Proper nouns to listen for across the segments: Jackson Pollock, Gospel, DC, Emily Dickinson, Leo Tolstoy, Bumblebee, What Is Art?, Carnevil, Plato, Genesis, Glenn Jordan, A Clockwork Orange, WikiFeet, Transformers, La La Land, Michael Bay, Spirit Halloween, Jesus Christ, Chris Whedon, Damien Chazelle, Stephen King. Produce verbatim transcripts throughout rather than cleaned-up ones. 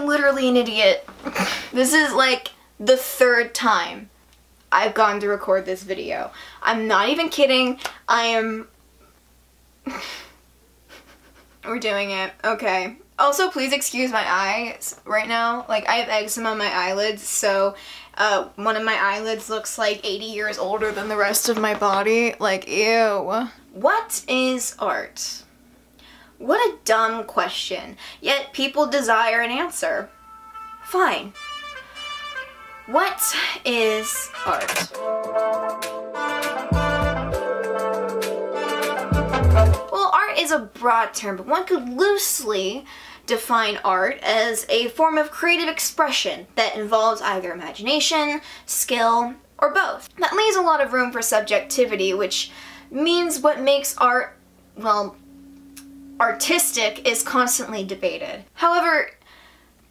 I'm literally an idiot. This is like the third time I've gone to record this video. I'm not even kidding. I am... We're doing it. Okay. Also, please excuse my eyes right now. Like, I have eczema on my eyelids, so uh, one of my eyelids looks like eighty years older than the rest of my body. Like, ew. What is art? What a dumb question, yet people desire an answer. Fine. What is art? Well, art is a broad term, but one could loosely define art as a form of creative expression that involves either imagination, skill, or both. That leaves a lot of room for subjectivity, which means what makes art, well, artistic is constantly debated. However,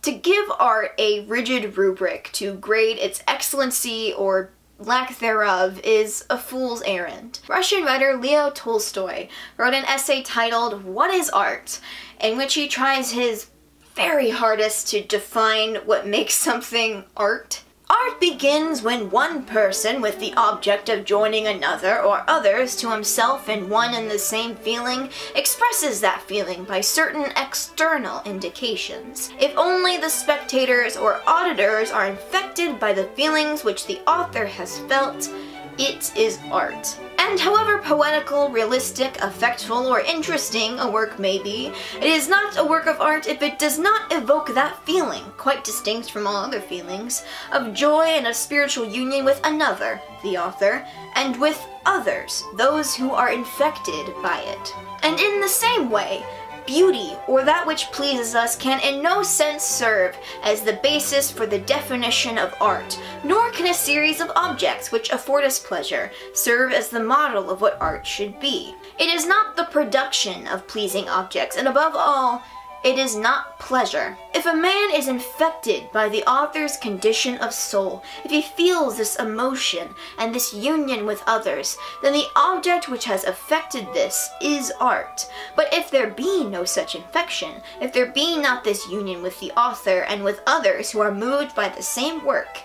to give art a rigid rubric to grade its excellency or lack thereof is a fool's errand. Russian writer Leo Tolstoy wrote an essay titled "What is Art?" in which he tries his very hardest to define what makes something art. Art begins when one person, with the object of joining another or others to himself in one and the same feeling, expresses that feeling by certain external indications. If only the spectators or auditors are infected by the feelings which the author has felt, it is art. And however poetical, realistic, effectful, or interesting a work may be, it is not a work of art if it does not evoke that feeling, quite distinct from all other feelings, of joy and of spiritual union with another, the author, and with others, those who are infected by it. And in the same way, beauty, or that which pleases us, can in no sense serve as the basis for the definition of art, nor can a series of objects which afford us pleasure serve as the model of what art should be. It is not the production of pleasing objects, and above all, it is not pleasure. If a man is infected by the author's condition of soul, if he feels this emotion and this union with others, then the object which has affected this is art. But if there be no such infection, if there be not this union with the author and with others who are moved by the same work,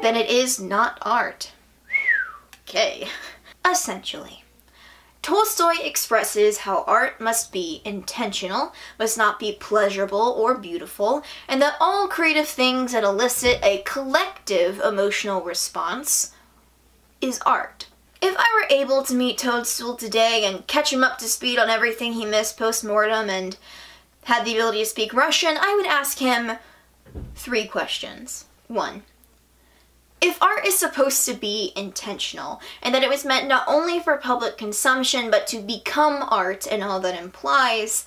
then it is not art. Okay. Essentially, Tolstoy expresses how art must be intentional, must not be pleasurable or beautiful, and that all creative things that elicit a collective emotional response is art. If I were able to meet Tolstoy today and catch him up to speed on everything he missed post-mortem and had the ability to speak Russian, I would ask him three questions. One. If art is supposed to be intentional, and that it was meant not only for public consumption, but to become art and all that implies,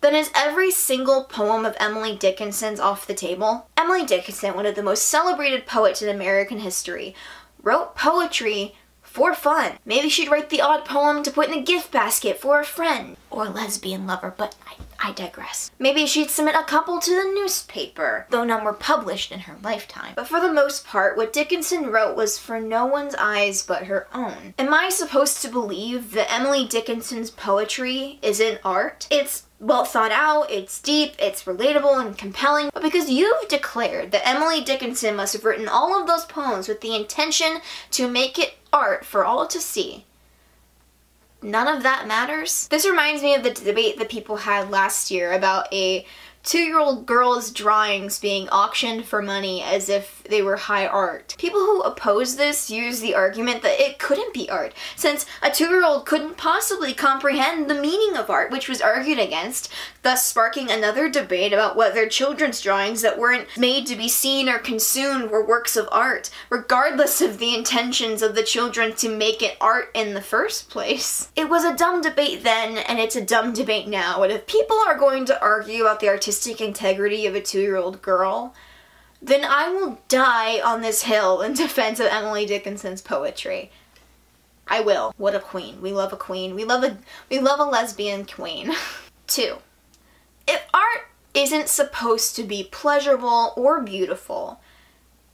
then is every single poem of Emily Dickinson's off the table? Emily Dickinson, one of the most celebrated poets in American history, wrote poetry for fun. Maybe she'd write the odd poem to put in a gift basket for a friend or a lesbian lover, but I, I digress. Maybe she'd submit a couple to the newspaper, though none were published in her lifetime. But for the most part, what Dickinson wrote was for no one's eyes but her own. Am I supposed to believe that Emily Dickinson's poetry isn't art? It's well thought out, it's deep, it's relatable and compelling, but because you've declared that Emily Dickinson must have written all of those poems with the intention to make it art for all to see, none of that matters. This reminds me of the debate that people had last year about a two-year-old girl's drawings being auctioned for money as if they were high art. People who oppose this use the argument that it couldn't be art, since a two-year-old couldn't possibly comprehend the meaning of art, which was argued against, thus sparking another debate about whether children's drawings that weren't made to be seen or consumed were works of art, regardless of the intentions of the children to make it art in the first place. It was a dumb debate then, and it's a dumb debate now, and if people are going to argue about the artistic artistic integrity of a two-year-old girl, then I will die on this hill in defense of Emily Dickinson's poetry. I will. What a queen. We love a queen. We love a we love a lesbian queen. Two. If art isn't supposed to be pleasurable or beautiful,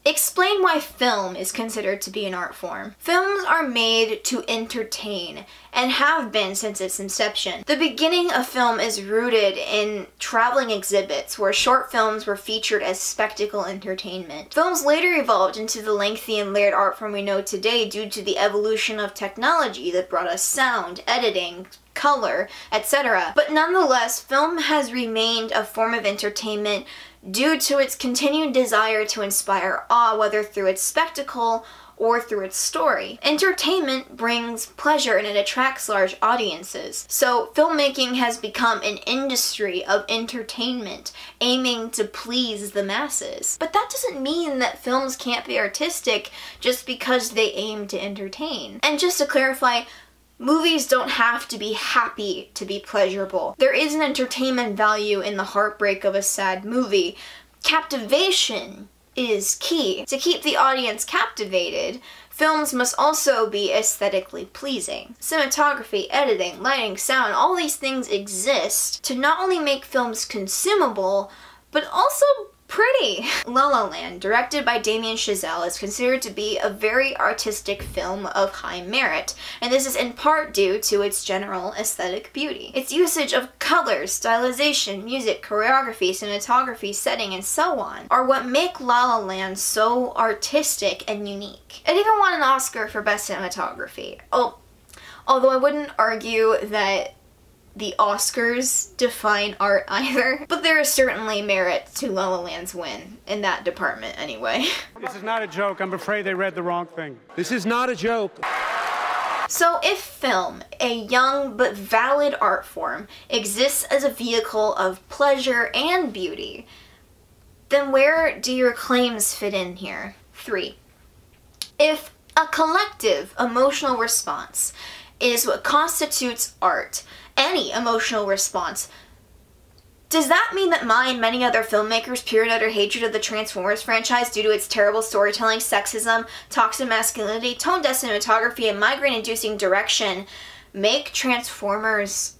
Explain why film is considered to be an art form. Films are made to entertain, and have been since its inception. The beginning of film is rooted in traveling exhibits where short films were featured as spectacle entertainment. Films later evolved into the lengthy and layered art form we know today due to the evolution of technology that brought us sound, editing, color, et cetera. But nonetheless, film has remained a form of entertainment due to its continued desire to inspire awe, whether through its spectacle or through its story. Entertainment brings pleasure and it attracts large audiences. So filmmaking has become an industry of entertainment, aiming to please the masses. But that doesn't mean that films can't be artistic just because they aim to entertain. And just to clarify, movies don't have to be happy to be pleasurable. There is an entertainment value in the heartbreak of a sad movie. Captivation is key. To keep the audience captivated, films must also be aesthetically pleasing. Cinematography, editing, lighting, sound, all these things exist to not only make films consumable, but also pretty. La La Land, directed by Damien Chazelle, is considered to be a very artistic film of high merit, and this is in part due to its general aesthetic beauty. Its usage of colors, stylization, music, choreography, cinematography, setting, and so on are what make La La Land so artistic and unique. It even won an Oscar for Best Cinematography. Oh, although I wouldn't argue that the Oscars define art either, but there is certainly merit to La La Land's win in that department anyway. This is not a joke. I'm afraid they read the wrong thing. This is not a joke. So if film, a young but valid art form, exists as a vehicle of pleasure and beauty, then where do your claims fit in here? Three, if a collective emotional response is what constitutes art, any emotional response, does that mean that my and many other filmmakers' pure and utter hatred of the Transformers franchise due to its terrible storytelling, sexism, toxic masculinity, tone-deaf cinematography, and migraine-inducing direction make Transformers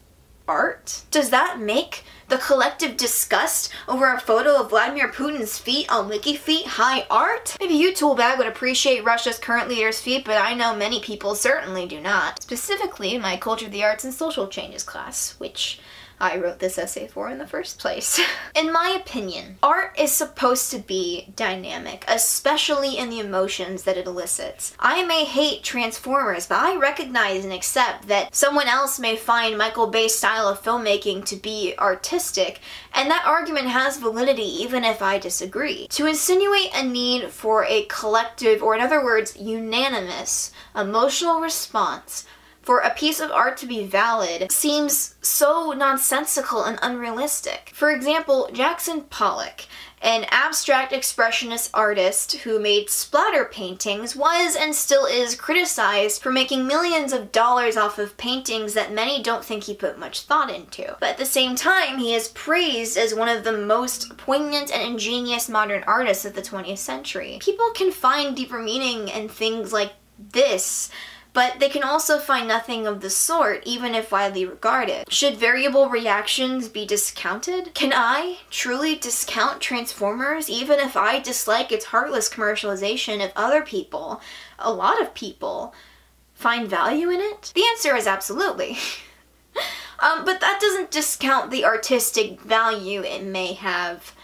art? Does that make the collective disgust over a photo of Vladimir Putin's feet on WikiFeet high art? Maybe you, Toolbag, would appreciate Russia's current leader's feet, but I know many people certainly do not. Specifically, my Culture, the Arts, and Social Changes class, which I wrote this essay for in the first place. In my opinion, art is supposed to be dynamic, especially in the emotions that it elicits. I may hate Transformers, but I recognize and accept that someone else may find Michael Bay's style of filmmaking to be artistic, and that argument has validity even if I disagree. To insinuate a need for a collective, or in other words, unanimous, emotional response for a piece of art to be valid seems so nonsensical and unrealistic. For example, Jackson Pollock, an abstract expressionist artist who made splatter paintings, was and still is criticized for making millions of dollars off of paintings that many don't think he put much thought into. But at the same time, he is praised as one of the most poignant and ingenious modern artists of the twentieth century. People can find deeper meaning in things like this, but they can also find nothing of the sort, even if widely regarded. Should variable reactions be discounted? Can I truly discount Transformers, even if I dislike its heartless commercialization, if other people, a lot of people, find value in it? The answer is absolutely. um, but that doesn't discount the artistic value it may have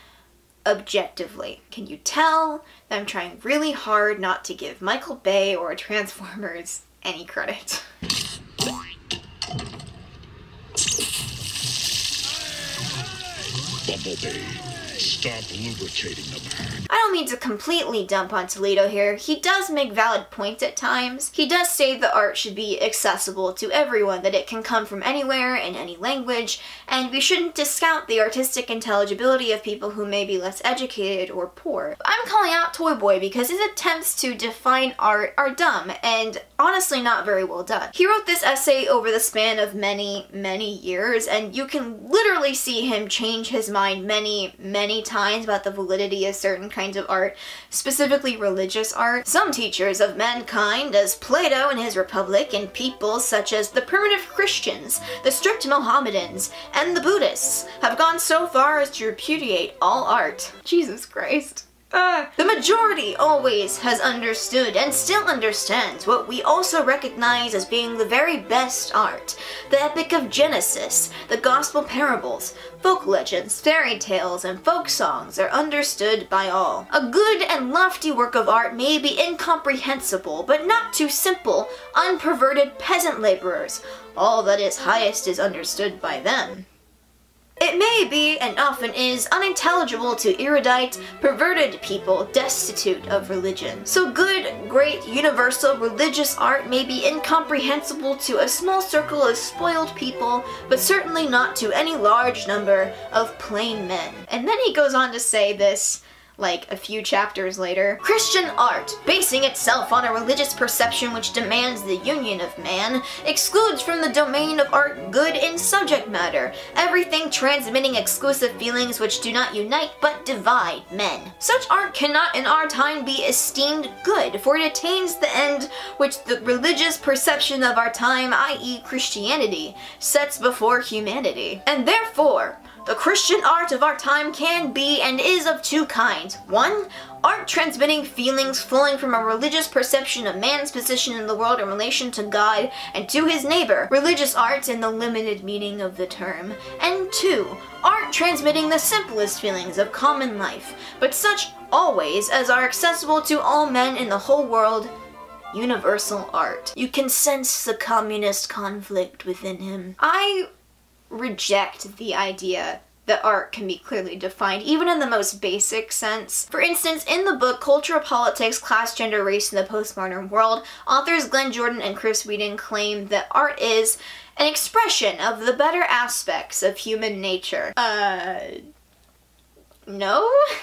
objectively. Can you tell that I'm trying really hard not to give Michael Bay or Transformers any credit? Bumblebee, stop lubricating the man. I don't mean to completely dump on Toledo here. He does make valid points at times. He does say the art should be accessible to everyone, that it can come from anywhere in any language, and we shouldn't discount the artistic intelligibility of people who may be less educated or poor. I'm calling out Toy Boy because his attempts to define art are dumb and honestly not very well done. He wrote this essay over the span of many, many years, and you can literally see him change his mind many, many times about the validity of certain kinds of art, specifically religious art. Some teachers of mankind, as Plato in his Republic, and people such as the primitive Christians, the strict Mohammedans, and the Buddhists, have gone so far as to repudiate all art. Jesus Christ. Uh, the majority always has understood and still understands what we also recognize as being the very best art. The Epic of Genesis, the Gospel parables, folk legends, fairy tales, and folk songs are understood by all. A good and lofty work of art may be incomprehensible, but not to simple, unperverted peasant laborers. All that is highest is understood by them. It may be, and often is, unintelligible to erudite, perverted people destitute of religion. So good, great, universal religious art may be incomprehensible to a small circle of spoiled people, but certainly not to any large number of plain men. And then he goes on to say this, like a few chapters later. Christian art, basing itself on a religious perception which demands the union of man, excludes from the domain of art good in subject matter, everything transmitting exclusive feelings which do not unite but divide men. Such art cannot in our time be esteemed good, for it attains the end which the religious perception of our time, that is Christianity, sets before humanity. And therefore, the Christian art of our time can be and is of two kinds. One, art transmitting feelings flowing from a religious perception of man's position in the world in relation to God and to his neighbor, religious art in the limited meaning of the term. And two, art transmitting the simplest feelings of common life, but such always as are accessible to all men in the whole world, universal art. You can sense the communist conflict within him. I reject the idea that art can be clearly defined, even in the most basic sense. For instance, in the book Culture, Politics, Class, Gender, Race, and the Postmodern World, authors Glenn Jordan and Chris Whedon claim that art is an expression of the better aspects of human nature. Uh... No?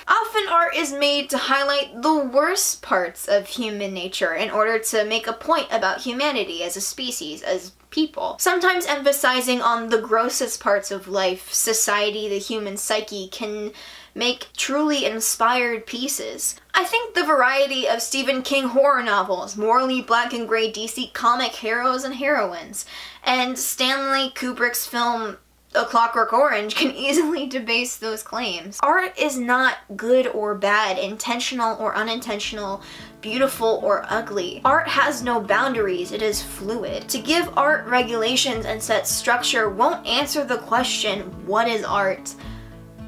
Often art is made to highlight the worst parts of human nature in order to make a point about humanity as a species, as people. Sometimes emphasizing on the grossest parts of life, society, the human psyche, can make truly inspired pieces. I think the variety of Stephen King horror novels, morally black and gray D C comic heroes and heroines, and Stanley Kubrick's film A Clockwork Orange can easily debase those claims. Art is not good or bad, intentional or unintentional, beautiful or ugly. Art has no boundaries, it is fluid. To give art regulations and set structure won't answer the question, what is art?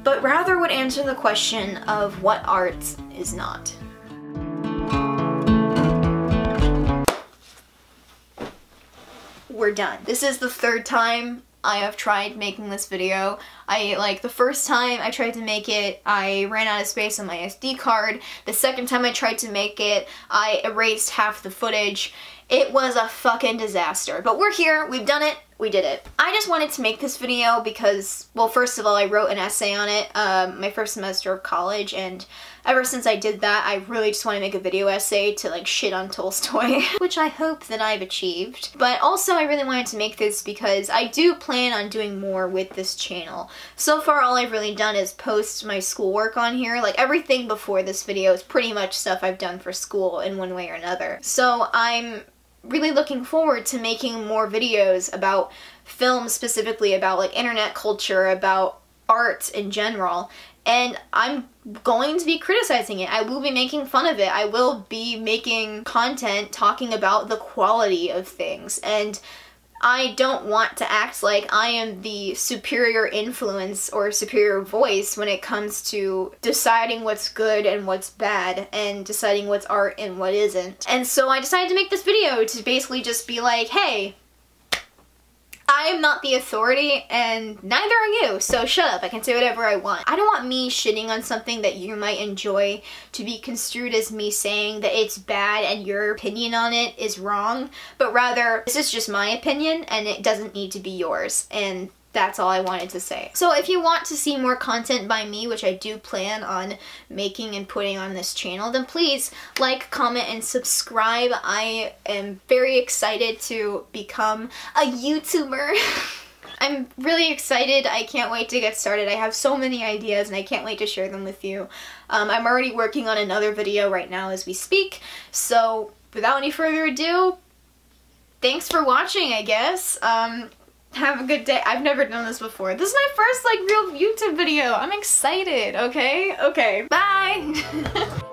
But rather would answer the question of what art is not. We're done. This is the third time I have tried making this video. I, like, the first time I tried to make it, I ran out of space on my S D card. The second time I tried to make it, I erased half the footage. It was a fucking disaster. But we're here, we've done it, we did it. I just wanted to make this video because, well, first of all, I wrote an essay on it um, my first semester of college, and ever since I did that, I really just want to make a video essay to, like, shit on Tolstoy, which I hope that I've achieved. But also, I really wanted to make this because I do plan on doing more with this channel. So far, all I've really done is post my schoolwork on here. Like, everything before this video is pretty much stuff I've done for school in one way or another. So I'm really looking forward to making more videos about film specifically, about like internet culture, about art in general, and I'm going to be criticizing it. I will be making fun of it. I will be making content talking about the quality of things, and I don't want to act like I am the superior influence or superior voice when it comes to deciding what's good and what's bad and deciding what's art and what isn't. And so I decided to make this video to basically just be like, hey, I am not the authority and neither are you, so shut up, I can say whatever I want. I don't want me shitting on something that you might enjoy to be construed as me saying that it's bad and your opinion on it is wrong, but rather, this is just my opinion and it doesn't need to be yours, and that's all I wanted to say. So if you want to see more content by me, which I do plan on making and putting on this channel, then please like, comment, and subscribe. I am very excited to become a YouTuber. I'm really excited. I can't wait to get started. I have so many ideas and I can't wait to share them with you. Um, I'm already working on another video right now as we speak. So without any further ado, thanks for watching, I guess. Um, Have a good day. I've never done this before. This is my first like real YouTube video. I'm excited, okay? Okay, bye!